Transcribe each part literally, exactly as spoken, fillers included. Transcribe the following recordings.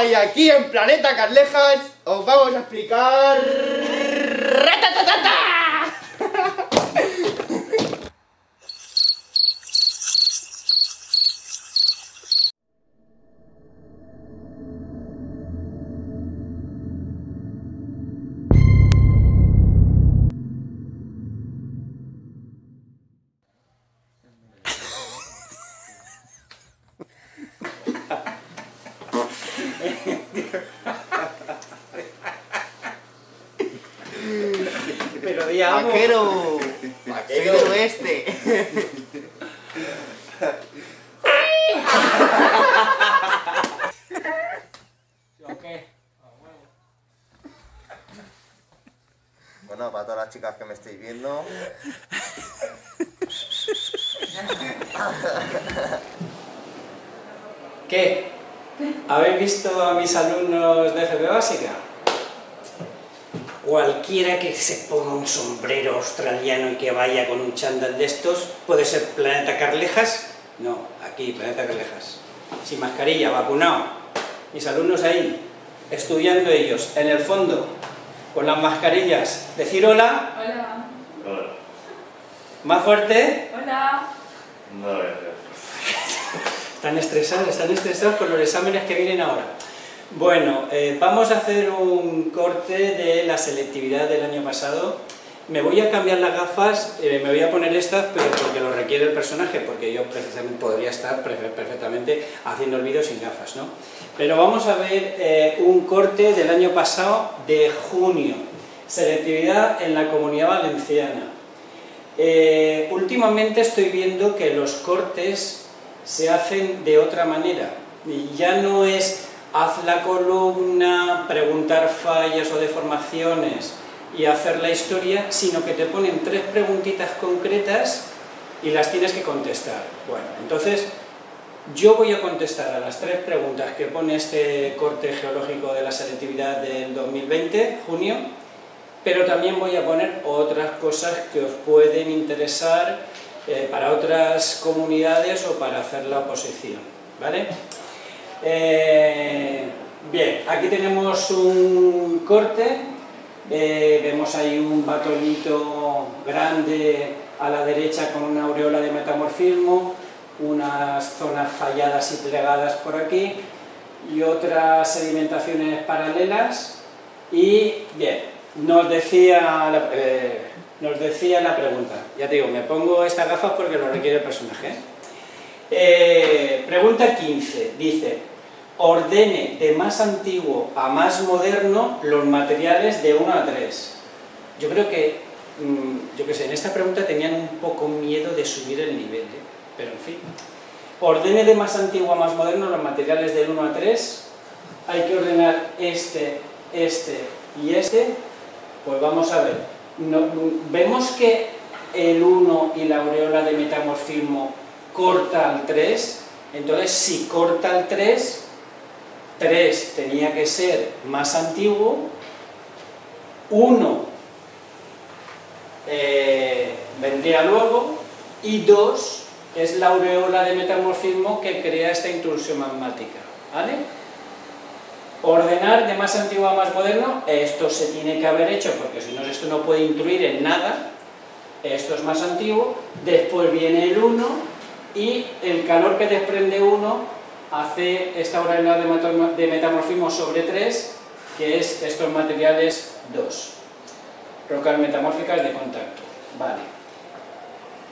Y aquí en Planeta Carlejas os vamos a explicar... Pero digamos... ¡Vaquero! ¡Vaquero del oeste! ¿O qué? Bueno, para todas las chicas que me estáis viendo... ¿Qué? ¿Habéis visto a mis alumnos de F P Básica? Cualquiera que se ponga un sombrero australiano y que vaya con un chándal de estos, ¿puede ser Planeta Carlejas? No, aquí, Planeta Carlejas. Sin mascarilla, vacunado. Mis alumnos ahí, estudiando ellos, en el fondo, con las mascarillas. Decir hola. Hola. Hola. Más fuerte. Hola. No, no, no. Están estresados, están estresados con los exámenes que vienen ahora. Bueno, eh, vamos a hacer un corte de la selectividad del año pasado. Me voy a cambiar las gafas, eh, me voy a poner estas, pero porque lo requiere el personaje, porque yo precisamente podría estar perfectamente haciendo el vídeo sin gafas, ¿no? Pero vamos a ver eh, un corte del año pasado de junio. Selectividad en la Comunidad Valenciana. Eh, últimamente estoy viendo que los cortes se hacen de otra manera, y ya no es haz la columna, preguntar fallas o deformaciones y hacer la historia, sino que te ponen tres preguntitas concretas y las tienes que contestar. Bueno, entonces yo voy a contestar a las tres preguntas que pone este corte geológico de la selectividad del dos mil veinte, junio, pero también voy a poner otras cosas que os pueden interesar Eh, para otras comunidades o para hacer la oposición, ¿vale? Eh, bien, aquí tenemos un corte, eh, vemos ahí un batolito grande a la derecha con una aureola de metamorfismo, unas zonas falladas y plegadas por aquí y otras sedimentaciones paralelas. Y bien, nos decía... La, eh, Nos decía la pregunta, ya te digo, me pongo estas gafas porque lo requiere el personaje. Eh, pregunta quince, dice, ordene de más antiguo a más moderno los materiales de uno a tres. Yo creo que, mmm, yo qué sé, en esta pregunta tenían un poco miedo de subir el nivel, ¿eh? Pero en fin. Ordene de más antiguo a más moderno los materiales del uno a tres, hay que ordenar este, este y este, pues vamos a ver. No, vemos que el uno y la aureola de metamorfismo corta al tres, entonces si corta al tres, tres tenía que ser más antiguo, uno eh, vendría luego y dos es la aureola de metamorfismo que crea esta intrusión magmática, ¿vale? Ordenar de más antiguo a más moderno, esto se tiene que haber hecho porque si no esto no puede intruir en nada, esto es más antiguo, después viene el uno y el calor que desprende uno hace esta aureola de metamorfismo sobre tres, que es estos materiales dos, rocas metamórficas de contacto. Vale.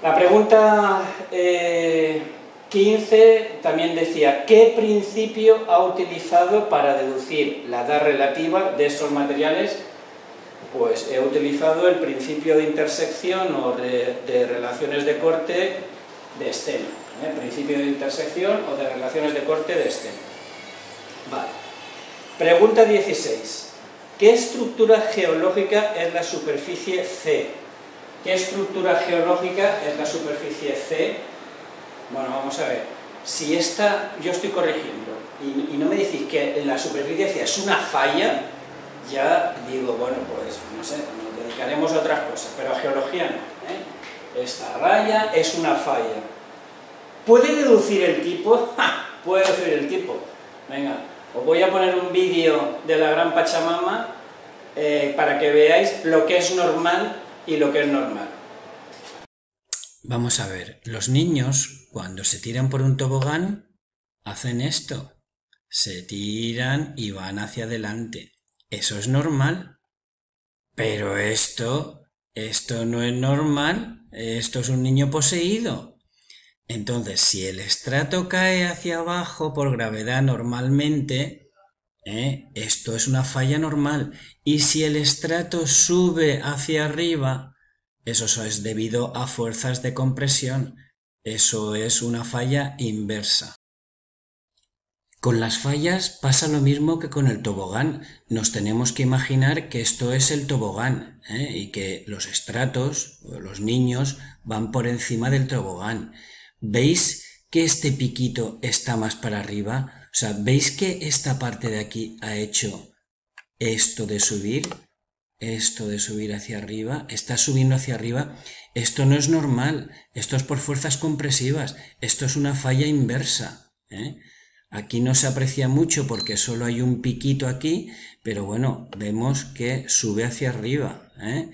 La pregunta... Eh... quince también decía, ¿qué principio ha utilizado para deducir la edad relativa de estos materiales? Pues he utilizado el principio de intersección o de, de relaciones de corte de Steno, ¿eh? Principio de intersección o de relaciones de corte de Steno. Vale. Pregunta dieciséis. ¿Qué estructura geológica es la superficie C? ¿Qué estructura geológica es la superficie C? Bueno, vamos a ver, si esta, yo estoy corrigiendo, y, y no me decís que la superficie es una falla, ya digo, bueno, pues, no sé, nos dedicaremos a otras cosas, pero a geología no, ¿eh? Esta raya es una falla. ¿Puede deducir el tipo? ¡Ja! Puede deducir el tipo. Venga, os voy a poner un vídeo de la gran Pachamama eh, para que veáis lo que es normal y lo que es normal. Vamos a ver, los niños cuando se tiran por un tobogán hacen esto. Se tiran y van hacia adelante. Eso es normal. Pero esto, esto no es normal. Esto es un niño poseído. Entonces, si el estrato cae hacia abajo por gravedad normalmente, ¿eh? esto es una falla normal. Y si el estrato sube hacia arriba, eso es debido a fuerzas de compresión. Eso es una falla inversa. Con las fallas pasa lo mismo que con el tobogán. Nos tenemos que imaginar que esto es el tobogán, ¿eh? y que los estratos, los niños, van por encima del tobogán. ¿Veis que este piquito está más para arriba? O sea, ¿veis que esta parte de aquí ha hecho esto de subir? Esto de subir hacia arriba, está subiendo hacia arriba. Esto no es normal, esto es por fuerzas compresivas, esto es una falla inversa, ¿eh? Aquí no se aprecia mucho porque solo hay un piquito aquí, pero bueno, vemos que sube hacia arriba, ¿eh?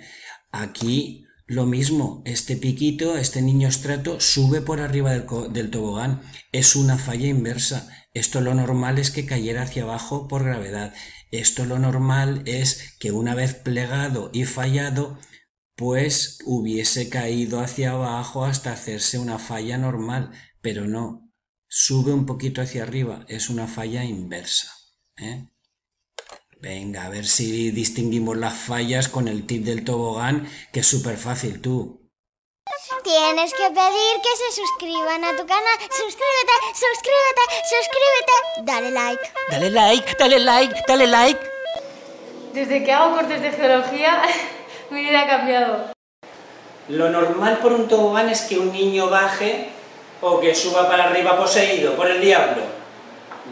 Aquí lo mismo, este piquito, este niño estrato sube por arriba del, del tobogán. Es una falla inversa. Esto lo normal es que cayera hacia abajo por gravedad. Esto lo normal es que una vez plegado y fallado, pues hubiese caído hacia abajo hasta hacerse una falla normal, pero no. Sube un poquito hacia arriba, es una falla inversa, ¿eh? Venga, a ver si distinguimos las fallas con el tip del tobogán, que es súper fácil, tú. Tienes que pedir que se suscriban a tu canal. Suscríbete, suscríbete, suscríbete. Dale like. Dale like, dale like, dale like. Desde que hago cortes de geología, mi vida ha cambiado. Lo normal por un tobogán es que un niño baje o que suba para arriba poseído por el diablo.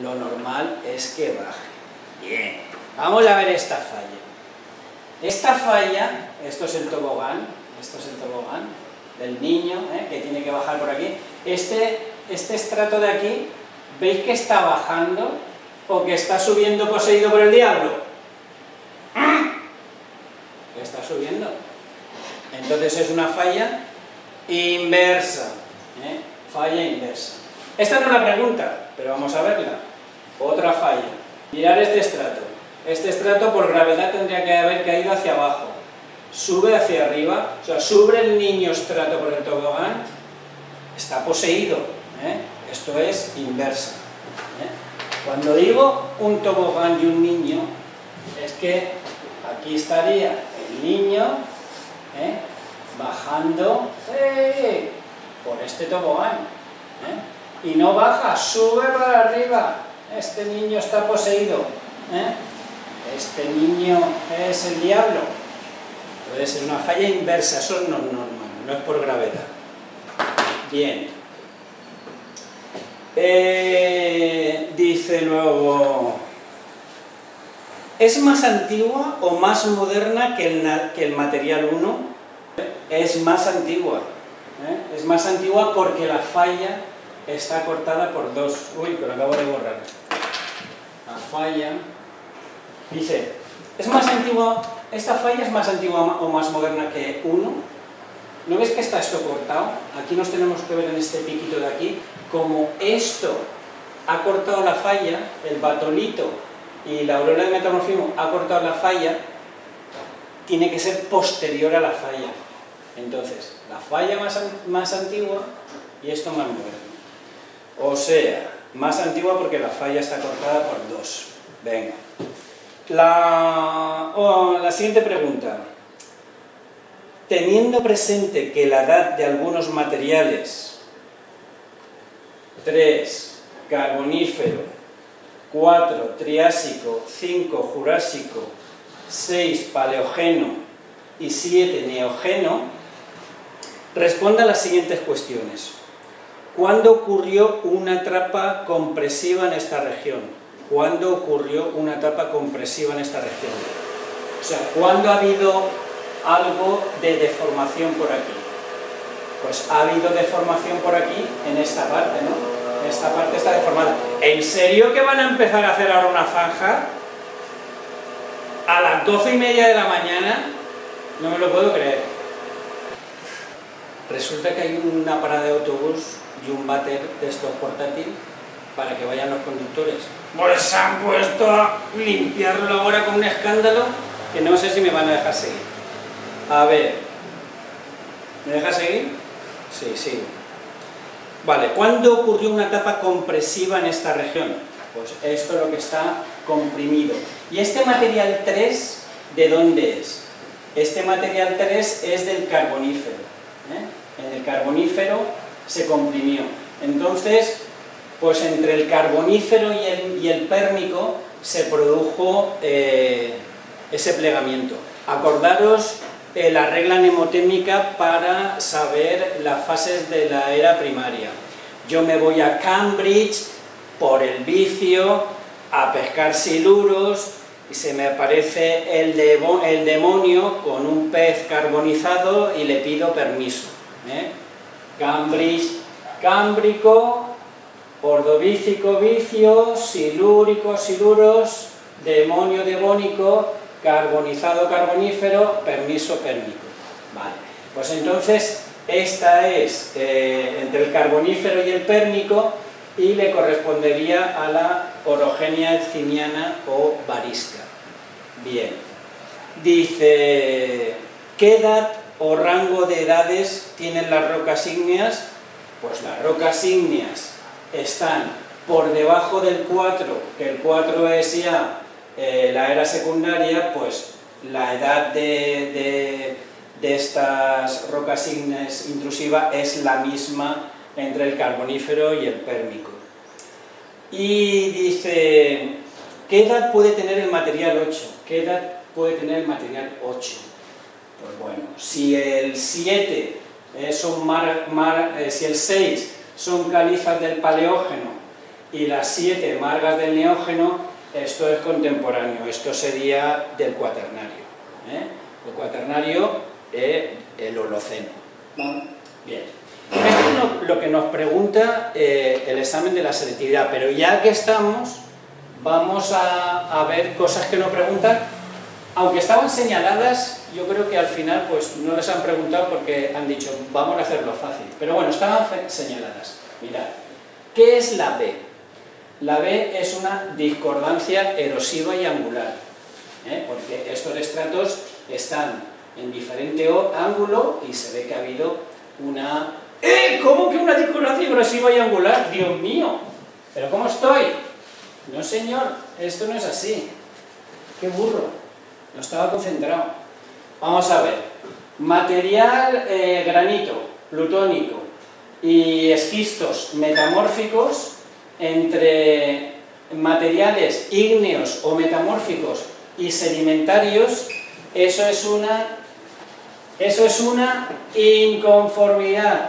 Lo normal es que baje. Bien. Vamos a ver esta falla. Esta falla, esto es el tobogán, esto es el tobogán del niño, ¿eh? que tiene que bajar por aquí. Este, este estrato de aquí, ¿veis que está bajando o que está subiendo poseído por el diablo? Que está subiendo. Entonces es una falla inversa, ¿eh? Falla inversa. Esta no es la pregunta, pero vamos a verla. Otra falla. Mirad este estrato. Este estrato por gravedad tendría que haber caído hacia abajo. Sube hacia arriba, o sea, sube el niño estrato por el tobogán. Está poseído, ¿eh? Esto es inversa, ¿eh? Cuando digo un tobogán y un niño, es que aquí estaría el niño, ¿eh? bajando... ¡eh! por este tobogán, ¿eh? y no baja, sube para arriba. Este niño está poseído, ¿eh? este niño es el diablo. Puede ser una falla inversa, eso no es normal, no es por gravedad. Bien, eh, dice luego, ¿es más antigua o más moderna que el, que el material uno? Es más antigua. ¿Eh? Es más antigua porque la falla está cortada por dos. Uy, pero acabo de borrar. La falla... Dice, ¿es más antigua? ¿Esta falla es más antigua o más moderna que uno? ¿No ves que está esto cortado? Aquí nos tenemos que ver en este piquito de aquí. Como esto ha cortado la falla, el batolito y la aurora de metamorfismo ha cortado la falla, tiene que ser posterior a la falla. Entonces, la falla más, más antigua y esto más moderno. O sea, más antigua porque la falla está cortada por dos. Venga. La, oh, la siguiente pregunta. Teniendo presente que la edad de algunos materiales, tres, carbonífero, cuatro, triásico, cinco, jurásico, seis, paleógeno y siete, neógeno, responda a las siguientes cuestiones. ¿Cuándo ocurrió una etapa compresiva en esta región? ¿Cuándo ocurrió una etapa compresiva en esta región? O sea, ¿cuándo ha habido algo de deformación por aquí? pues ha habido deformación por aquí, en esta parte, ¿no? Esta parte está deformada. ¿En serio que van a empezar a hacer ahora una zanja? A las doce y media de la mañana, no me lo puedo creer. Resulta que hay una parada de autobús y un váter de estos portátiles para que vayan los conductores. Pues se han puesto a limpiarlo ahora con un escándalo que no sé si me van a dejar seguir. A ver, ¿me deja seguir? Sí, sí. Vale, ¿cuándo ocurrió una etapa compresiva en esta región? Pues esto es lo que está comprimido. ¿Y este material tres de dónde es? Este material tres es del Carbonífero, ¿eh? En el Carbonífero se comprimió. Entonces, pues entre el Carbonífero y el, y el Pérmico se produjo eh, ese plegamiento. Acordaros eh, la regla mnemotécnica para saber las fases de la era primaria. Yo me voy a Cambridge por el vicio a pescar siluros y se me aparece el, de, el demonio con un pez carbonizado y le pido permiso, ¿eh? Cambridge, cámbrico, ordovícico, vicio, silúrico, siluros, demonio, devónico, carbonizado, carbonífero, permiso, pérmico. Vale, pues entonces esta es eh, entre el carbonífero y el pérmico y le correspondería a la orogenia enciniana o varisca. Bien, dice, ¿qué edad o rango de edades tienen las rocas ígneas? Pues las rocas ígneas están por debajo del cuatro, que el cuatro es ya eh, la era secundaria, pues la edad de, de, de estas rocas ígneas intrusivas es la misma entre el carbonífero y el pérmico. Y dice, ¿qué edad puede tener el material ocho? ¿Qué edad puede tener el material ocho? Pues bueno, si el siete eh, son mar, mar, eh, si el seis son calizas del Paleógeno y las siete margas del Neógeno, esto es contemporáneo, esto sería del Cuaternario, ¿eh? El Cuaternario, eh, el Holoceno, ¿no? Bien, esto es lo, lo que nos pregunta eh, el examen de la selectividad, pero ya que estamos, vamos a, a ver cosas que nos preguntan, aunque estaban señaladas. Yo creo que al final pues no les han preguntado porque han dicho, vamos a hacerlo fácil. Pero bueno, estaban señaladas. Mirad, ¿qué es la B? La B es una discordancia erosiva y angular, ¿eh? Porque estos estratos están en diferente ángulo y se ve que ha habido una... ¡Eh! ¿Cómo que una discordancia erosiva y angular? ¡Dios mío! ¿Pero cómo estoy? No señor, esto no es así. ¡Qué burro! No estaba concentrado. Vamos a ver, material eh, granito, plutónico y esquistos metamórficos entre materiales ígneos o metamórficos y sedimentarios, eso es una, eso es una inconformidad,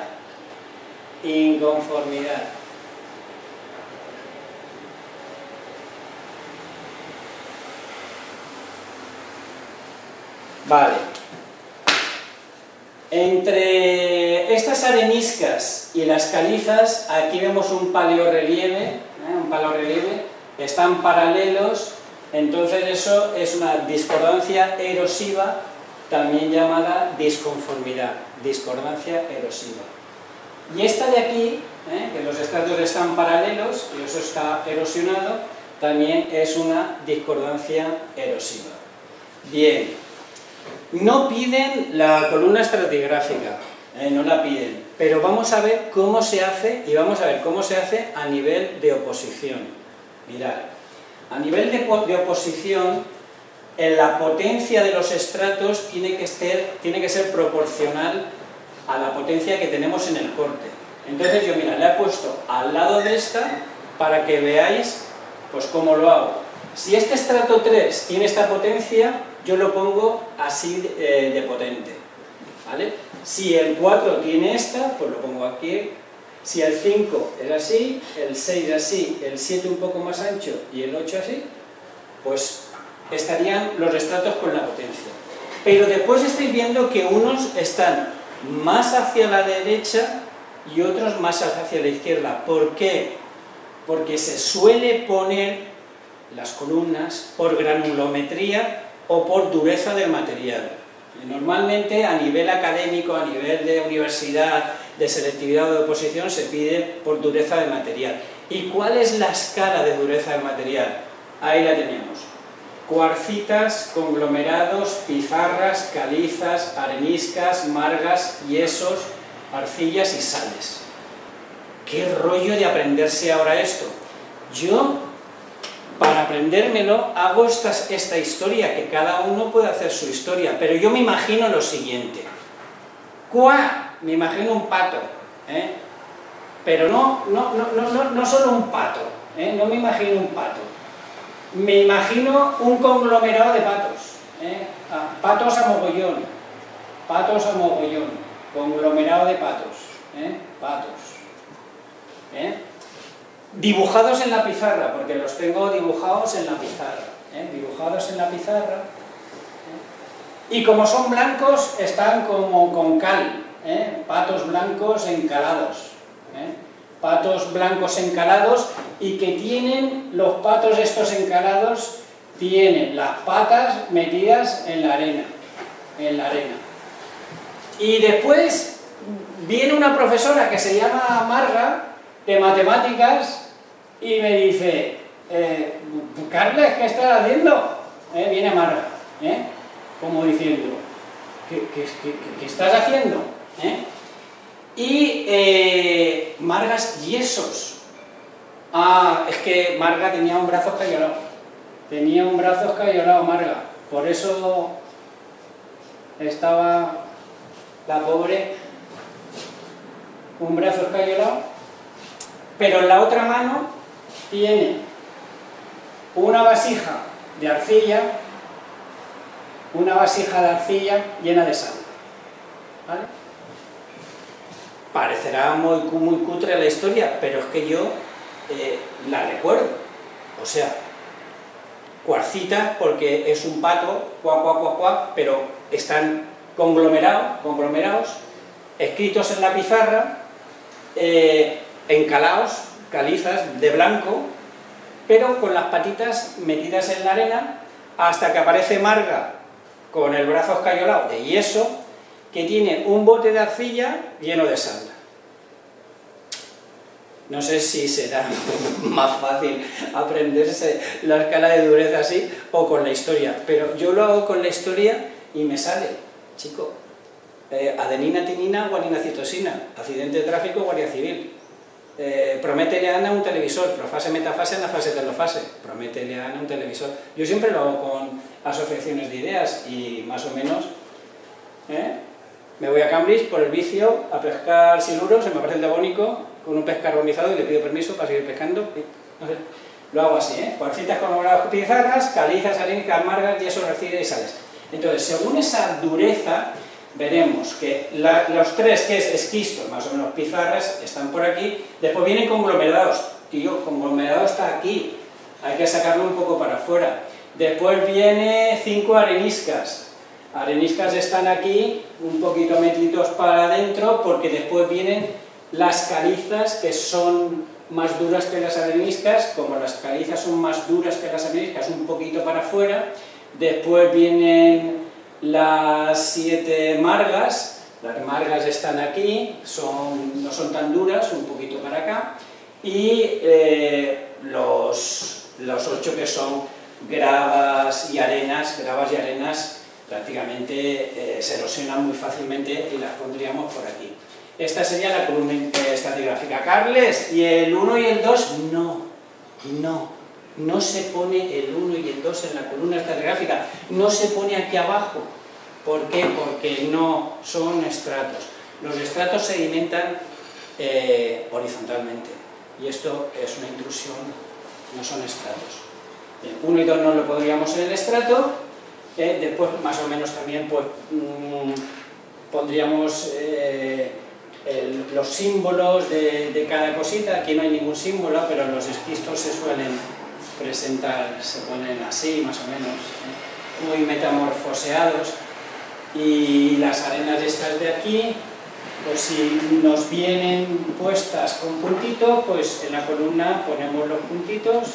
inconformidad. Vale, entre estas areniscas y las calizas, aquí vemos un paleorelieve, ¿eh? Un paleorelieve, están paralelos, entonces eso es una discordancia erosiva, también llamada disconformidad, discordancia erosiva. Y esta de aquí, ¿eh? Que los estratos están paralelos y eso está erosionado, también es una discordancia erosiva. Bien. No piden la columna estratigráfica, eh, no la piden, pero vamos a ver cómo se hace y vamos a ver cómo se hace a nivel de oposición. Mirad, a nivel de, de oposición, eh, la potencia de los estratos tiene que, ser, tiene que ser proporcional a la potencia que tenemos en el corte. Entonces yo, mira, la he puesto al lado de esta para que veáis pues cómo lo hago. Si este estrato tres tiene esta potencia, yo lo pongo así de, de potente, ¿vale? Si el cuatro tiene esta, pues lo pongo aquí. Si el cinco es así, el seis así, el siete un poco más ancho y el ocho así, pues estarían los estratos con la potencia. Pero después estáis viendo que unos están más hacia la derecha y otros más hacia la izquierda. ¿Por qué? Porque se suele poner las columnas por granulometría o por dureza del material. Normalmente a nivel académico, a nivel de universidad, de selectividad o de oposición, se pide por dureza del material. ¿Y cuál es la escala de dureza del material? Ahí la tenemos. Cuarcitas, conglomerados, pizarras, calizas, areniscas, margas, yesos, arcillas y sales. ¡Qué rollo de aprenderse ahora esto! Yo, para aprendérmelo, hago esta, esta historia, que cada uno puede hacer su historia, pero yo me imagino lo siguiente. ¡Cuá! Me imagino un pato, ¿eh? Pero no, no, no, no, no solo un pato, ¿eh? No me imagino un pato. Me imagino un conglomerado de patos, ¿eh? Ah, patos a mogollón, patos a mogollón, conglomerado de patos, ¿eh? Patos. ¿Eh? Dibujados en la pizarra, porque los tengo dibujados en la pizarra, ¿eh? Dibujados en la pizarra, ¿eh? Y como son blancos, están como con cal, ¿eh? Patos blancos encalados, ¿eh? Patos blancos encalados, y que tienen, los patos estos encalados tienen las patas metidas en la arena, en la arena. Y después viene una profesora que se llama Marga, de matemáticas, y me dice, eh, Carles, ¿qué estás haciendo? Eh, viene Marga, ¿eh? Como diciendo, ¿qué, qué, qué, qué estás haciendo? ¿Eh? Y eh, Margas, yesos. Ah, es que Marga tenía un brazo escayolado, tenía un brazo escayolado Marga, por eso estaba la pobre, un brazo escayolado. Pero en la otra mano tiene una vasija de arcilla, una vasija de arcilla llena de sal, ¿vale? Parecerá muy, muy cutre la historia, pero es que yo eh, la recuerdo. O sea, cuarcitas porque es un pato, cuac, cuac, cuac, cuac, pero están conglomerados, conglomerados, escritos en la pizarra, eh, encalaos, calizas, de blanco, pero con las patitas metidas en la arena, hasta que aparece Marga con el brazo escayolado de yeso, que tiene un bote de arcilla lleno de sal. No sé si será más fácil aprenderse la escala de dureza así o con la historia, pero yo lo hago con la historia y me sale, chico, eh, adenina, tinina, guanina, citosina, accidente de tráfico, guardia civil. Eh, prométele a Ana un televisor, profase, metafase, anafase, telofase, prométele a Ana un televisor. Yo siempre lo hago con asociaciones de ideas y más o menos, ¿eh? Me voy a Cambridge por el vicio a pescar siluro, se me aparece el devónico con un pez carbonizado y le pido permiso para seguir pescando, no sé. Lo hago así, ¿eh? Cuarcitas conglomeradas, pizarras, calizas, areniscas, margas, yesos, arcilla y sales. Entonces, según esa dureza, veremos que la, los tres, que es esquistos, más o menos pizarras, están por aquí. Después vienen conglomerados. Tío, conglomerado está aquí. Hay que sacarlo un poco para afuera. Después viene cinco areniscas. Areniscas están aquí, un poquito metidos para adentro, porque después vienen las calizas, que son más duras que las areniscas. Como las calizas son más duras que las areniscas, un poquito para afuera. Después vienen las siete margas. Las margas están aquí, son, no son tan duras, un poquito para acá, y eh, los, los ocho, que son gravas y arenas, gravas y arenas prácticamente eh, se erosionan muy fácilmente, y las pondríamos por aquí. Esta sería la columna eh, estratigráfica. Carles, ¿y el uno y el dos? No, no. No se pone el uno y el dos en la columna estratigráfica, no se pone aquí abajo. ¿Por qué? Porque no son estratos. Los estratos sedimentan eh, horizontalmente, y esto es una intrusión, no son estratos. uno y dos no lo podríamos en el estrato, eh, después más o menos también pues, mmm, pondríamos eh, el, los símbolos de, de cada cosita. Aquí no hay ningún símbolo, pero los esquistos se suelen presentar, se ponen así más o menos, ¿eh? Muy metamorfoseados, y las arenas estas de aquí Pues si nos vienen puestas con puntito, pues en la columna ponemos los puntitos.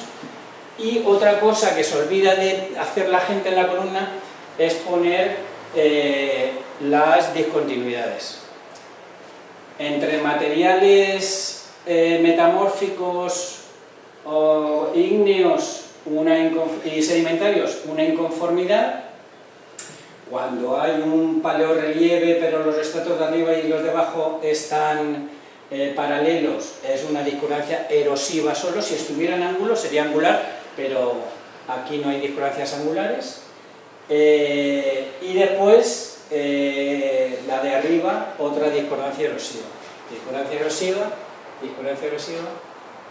Y otra cosa que se olvida de hacer la gente en la columna es poner eh, las discontinuidades. Entre materiales eh, metamórficos o ígneos una y sedimentarios, una inconformidad. Cuando hay un paleorelieve pero los estratos de arriba y los de abajo están eh, paralelos, es una discordancia erosiva solo. Si estuviera en ángulo sería angular, pero aquí no hay discordancias angulares. Eh, y después eh, la de arriba, otra discordancia erosiva. Discordancia erosiva, discordancia erosiva,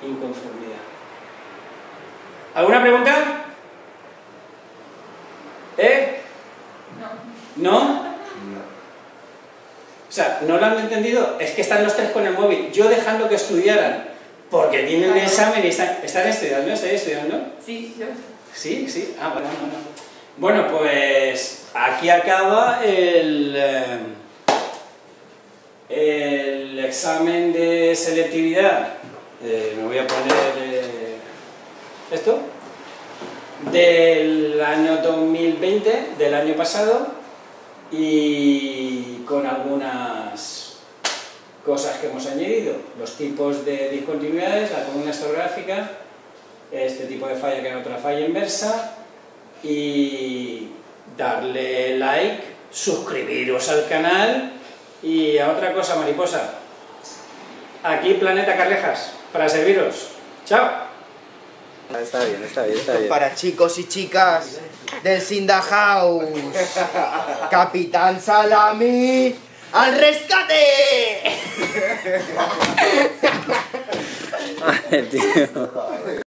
inconformidad. ¿Alguna pregunta? ¿Eh? No. ¿No? No. O sea, ¿no lo han entendido? Es que están los tres con el móvil. Yo dejando que estudiaran, porque tienen el examen y están, están estudiando. ¿Están estudiando? Sí, yo. ¿Sí? ¿Sí? Ah, bueno, bueno. Bueno, pues aquí acaba el, el examen de selectividad. Eh, me voy a poner... Eh, esto del año dos mil veinte, del año pasado, y con algunas cosas que hemos añadido, los tipos de discontinuidades, la columna historiográfica, este tipo de falla que era otra falla inversa, y darle like, suscribiros al canal y a otra cosa mariposa. Aquí Planeta Carlejas, para serviros. ¡Chao! Está bien, está bien, está bien. Para chicos y chicas del Sindah House, Capitán Salami, ¡al rescate! Ay, tío.